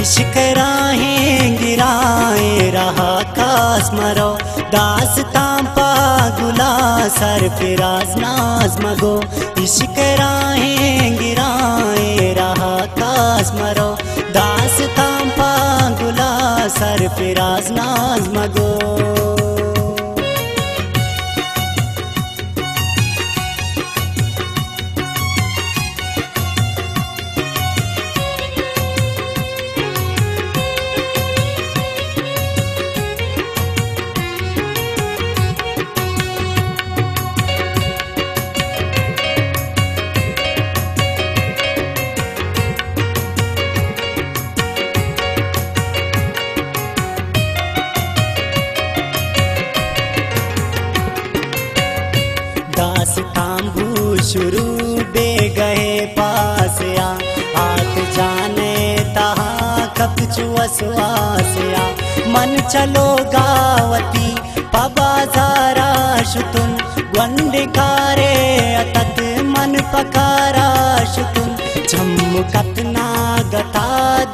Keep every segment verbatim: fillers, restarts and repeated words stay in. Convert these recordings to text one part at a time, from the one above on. इश्क राहें गिराए रहा कास मरो दास्तां पागुला सर फिराज नाज मगो। इश्क राहें गिराए रहा कास मरो दास्तां पागुला सर फिराज नाज मगो। शुरू दे गए पासया हाथ जाने तहा कब चुआसया मन चलो गावती पबाजारा शुतुन वंडिकारे अतत मन पकारा शुतुन जम्मू कतना गता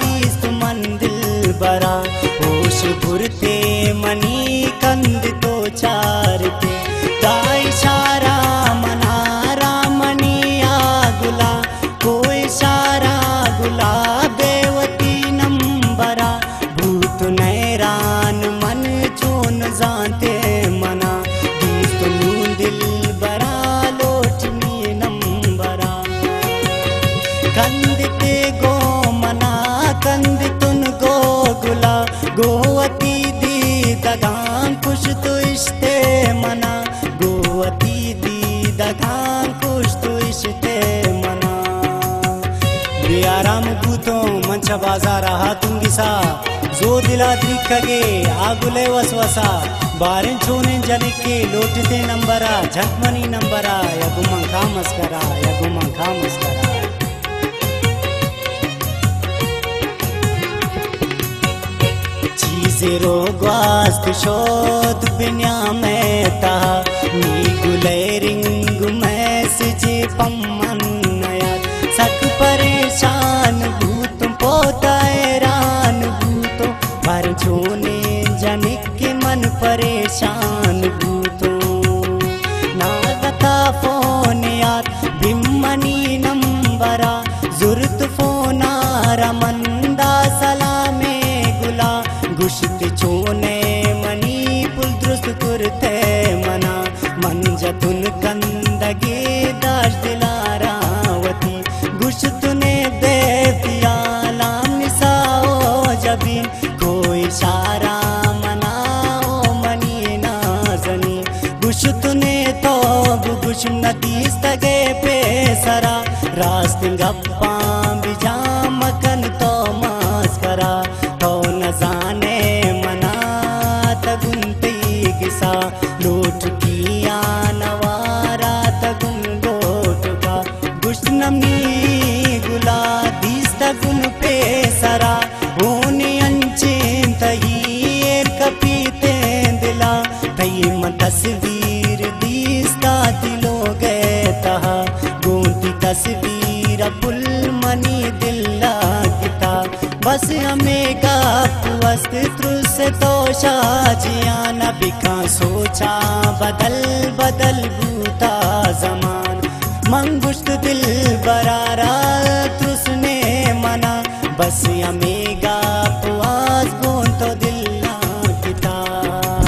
दीस मंदिल बरा होश भुरते मनी कंद तो चारते दाइशारा बाजार हाथुं दिसा जो दिला दिखगे आगुले वसवसा बारें छोने जलिक के लोटते नंबरा झटमनी नंबरा या गुमन खा मस्करा या गुमन खा मस्करा। चीजे रोग्वास्त शोध बिन्या में ता नीगुले रिंग में सिजे पम्मन नया सक परेशान हैरान भूतों भर छोने जनिक के मन परेशान भूतों नागता फोन याद बिम्मनी नंबरा जुर्त फोना रमंदा सलामे गुला गुश्त छोने मनी पुल दुरुस्त कुरते मना मंजतुन कंदगे दाश दिलारावती गुश्त ने देविया कोई सारा मनाओ मनी नाजनी गुश तूने तो गुश नदी सगे पे सरा रास्ते गप्पा बिजा मकन तो मास्करा तो न जाने मना तगुनती किसा लोट किया नवारा तगुन गोट का गुश नमी गुला दीस तगुन पे सरा तस्वीर दीस्ता दिलो गए तहा गोंती तस्वीर पुल मनी दिल्ला किता बस हमें वस्त त्रुस तोशा जिया न बिका सोचा बदल बदल भूता जमान मंगुश्त दिल बरारा त्रुसने मना बस हमें गापवास गों तो दिल्ला किता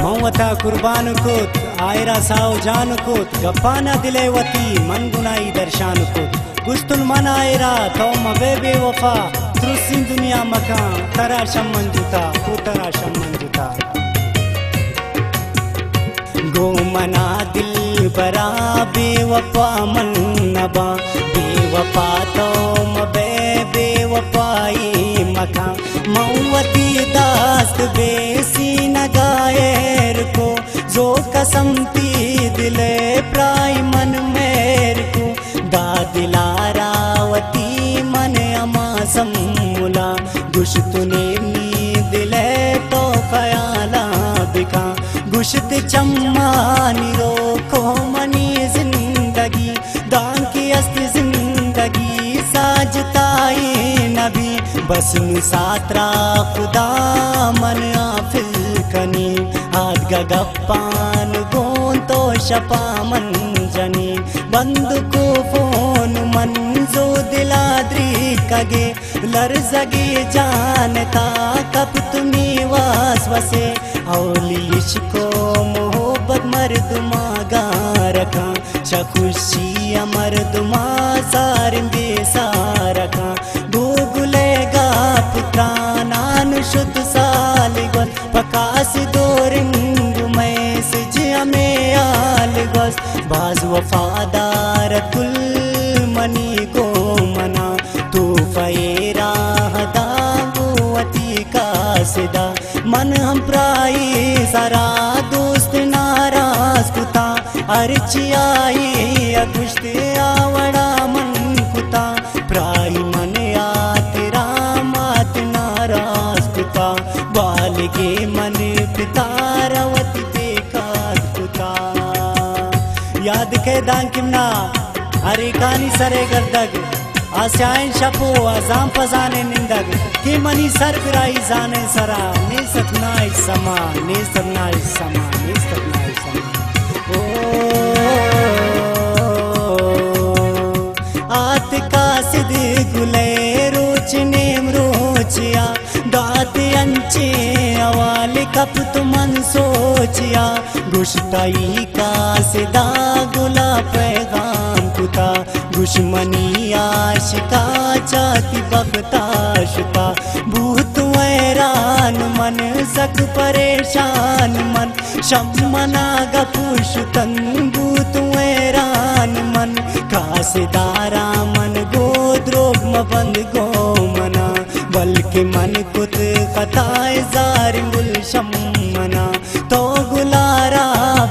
मौता कुर्बान कोत आयरा साव जान कोत गपाना दिलेवती मन गुनाई दर्शान कोत गुस्तुल मन आयरा तो मबे बेवफा त्रुसिन दुनिया मकां तरा शमन जुता को तरा शमन जुता गो मना दिल बरा बेवफा मन नबा बेवफा तो मबे बेवफाई मकां मौवती दास्त बेसी नगायर को जो कसम ती दिले प्राय मन मेर को दा दिलारावती मन अमा सम्मुला गुश तूने नी दिले तो खयाला बिका गुश्त चम्मा निरो को मनी जिंदगी दान की अस्त जिंदगी साजताई नबी बस्नु सात्रा खुदा मन आफिल कनी आद गप्पान गोंतो शपा मन जनी बंदुको फोन मंजो दिलाद्री कगे लर्जगी जानता कब तुम्ही वासवसे औली इश्को मोहब्बत मर्द मागा रखा शखुशी मर्द मा सारिम बेसारा का गुलेगा पुत्रा नान शुद्ध सालिगोस पकास दो रिंग में सिजिया में आलिगोस बाज वफादार तुल मनी को मना तू फेरा हदा बुवती का सिदा मन हम प्राई सारा दोस्त नाराज कुता अर्चियाई अगुश्ते आवड़ा मन कुता प्राय मन यात्रा मात नाराज कुता बालगे मन पिता रवत देखा कुता याद के दान किमना अरे कानी सरे गर्दग आस्याइन शपो आजाम पजाने निंदग कि मनी सर फिराई जाने सरा ने सतना समा ने सतना समा ने सतना समा दाते अंचे अवाले कप तुमन सोचिया गुश्ताई का सिदा गुला पैगाम कुता दुश्मनी आशिका चाती बगता शुता भूत वैरान मन सख परेशान मन शमना गपुष तन भूत वैरान मन का सिदारा मन गोद्रोग मबंद गो मना बल्कि मन कुत खताए जारिम गुलशम मना तो गुलारा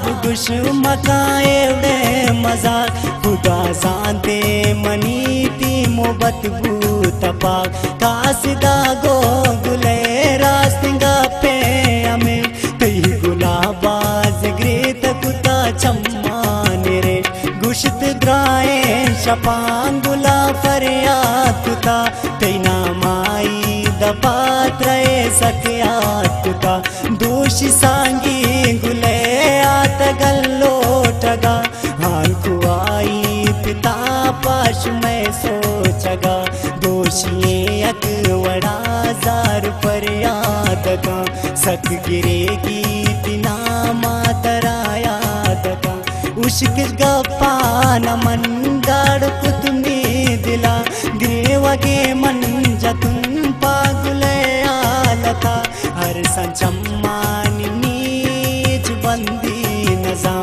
बुश मकाए उड़े मजा खुदा जानते मनी ती मोहब्बत भूत पाक कासिदा गो गुले रास्तिंगा पे हमें कई गुलाबाज ग्रेत कुता चम्मा नेरे गुश्त द्राए शपान गुला फरियाद कुता तेना माई दबात रहे सकियात कुता दोषी सांगी गुले आत गल्लो टगा हाल कुआई पिता पाश में सोचगा दोषी एक वड़ा जार पर याद का सक गिरेगी बिना मातरा याद का उश्क गपा न मन गाड़ कुत में दिला गिरेवगे मन जतुन पागुले आलता हर संचम्मानी नीच बंदी नजा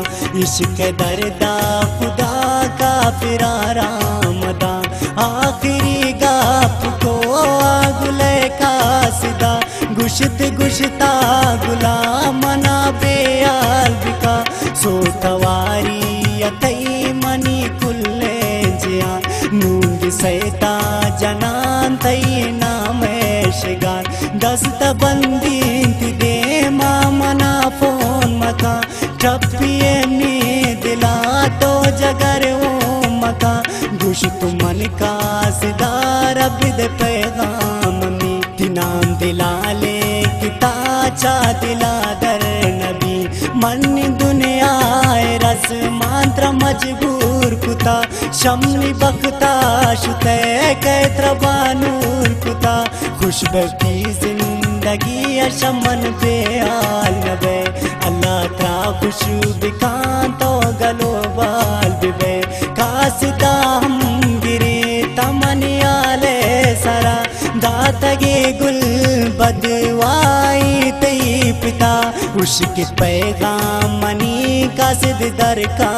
इश्क दर्दा खुदा का फिरारा मदा आखिरी गाप को आगुले का सिदा गुश्त गुश्ता गुला मना बेयाल बिका सो तवारी यतई मनी कुल्ले जिया नूंग सैता जनान तई नामे शिगार दस्त बंदी दे मामना फोन मका टप्पिए मी दिला तो जगर वो मका गुश्त मन का सिदा रब दे पैगाम मी तिनाम दिलाले किता चा दिला दर नबी मन दुनिया रस मात्रा मजबूर कुता शमनी बकता शुते कैत्र बानूर कुता खुशबख्ती जिंदगी अशमन पे आल नबे अल्लाह का खुश बिकान तो गलो बाल बिबे कासिदा हम गिरे तमनिया ले सारा दातगे गुल बदवाई ते पिता उसके पैगाम मनी का सिद्ध दर का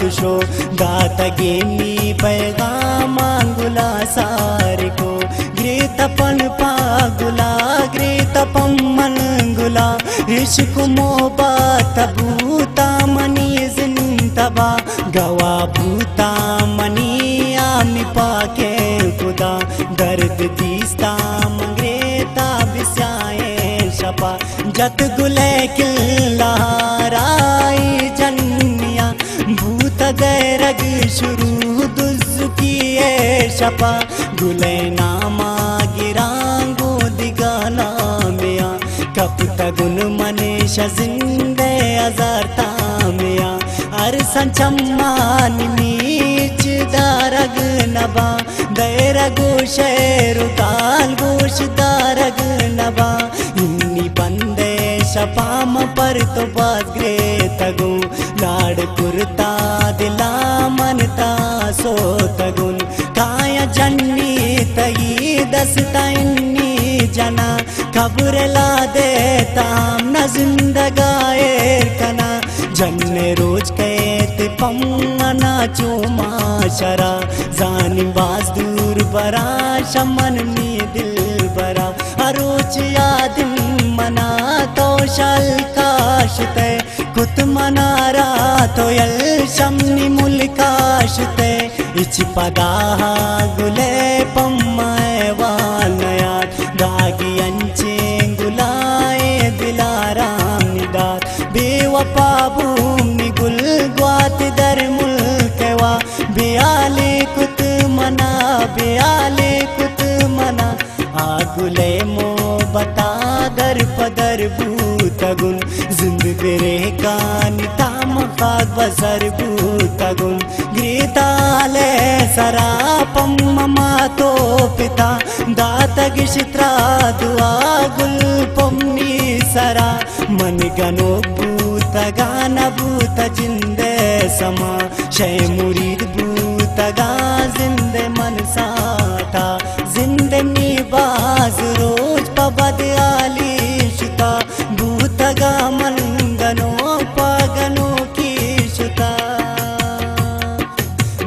तुशो दाता गेमी पैगाम गुला सार को ग्रेतपन पागुला ग्रेतपम मन गुला इश्क मोहब्बत भूता मनी जिंदबा गवा भूता मनी आमी पाके खुदा दर्द तीस्ता मंग्रेता बिसाए शपा जत गुले किल्ला राई जन्निया भूत गैरग शुरू दुज़ किए शपा गुले नामा गिरां लगुन मनीष जिंदे आजार तामिया अरसन चम्मान नीच दारग नबा दैरा गोशे रुताल गोश दारग नबा इन्नी बंदे शपाम पर तो बात ग्रे तगु लाड कुरता दिला मनता सो तगुन काया जन्नी तगी दसता इन्नी जना खबर ला देता ना जिंदगाए कना जन्ने रोज कहते पम्मा ना चूमा शरा जानी बाज दूर बरा शमन नी दिल बरा अरोच याद मना तो शल काशते कुत मनारा तो यल शमनी मुल काशते इच पदा गुले पम्मा भूमि गुल ग्वात दर मुल्क वा बियाले कुत मना बियाले कुत मना आगुले मो बता दर पदर भूतगुन जिंदगी रे कानी ताम खाद बसर भूतगुन ग्रीताले सरा पम्मा मातो पिता दातग शित्रा दुआ गुल पम्नी सरा मन गनो गाना भूता जिंदे समा शय मुरीद भूता गा जिंदे मन साता जिंदे निवाज रोज पबद आली शुता भूता गा मन गनो पागनों की शुता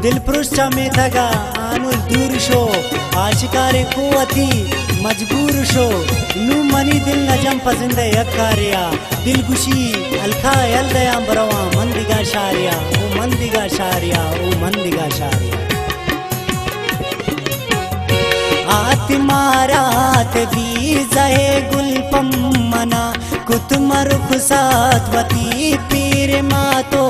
दिल पृष्ठा में दगा आनुल दूर शो आशिकारे कुवती मजबूर शो नू मनी दिल नजम पसंदे यकारिया दिल गुशी अलखा अलदया बरवा मंदिगा शारिया ओ मंदिगा शारिया ओ मंदिगा शारिया आत्मा रात भी जहे गुलपम मना कुत मरुख साथ वती पीर मातो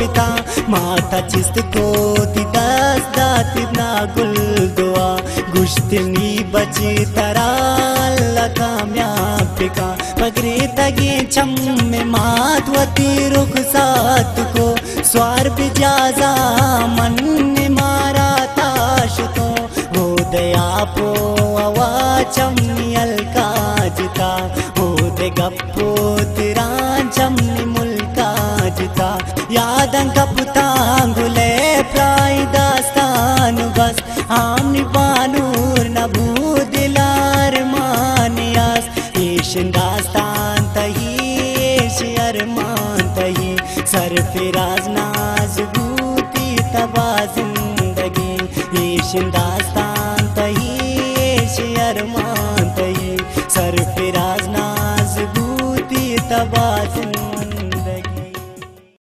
पिता माता चिस्त को दिदास दाति ना गुल दुआ गुश्तनी बची तरा कामयाब का पगरे तगे चम में माधवती रुख सात को स्वार बिजाजा मन ने मारा ताश को हो दया पो आवा चमनी अलका जिता हो दे गप्पो तेरा चमनी मुल्का जिता यादं कपता गुले प्राय दास्तान बस आमनी बानूर नबू दास्तान तही शरमान तही सर फिराज नाज बूती तबा जिंदगी ये दास्तान।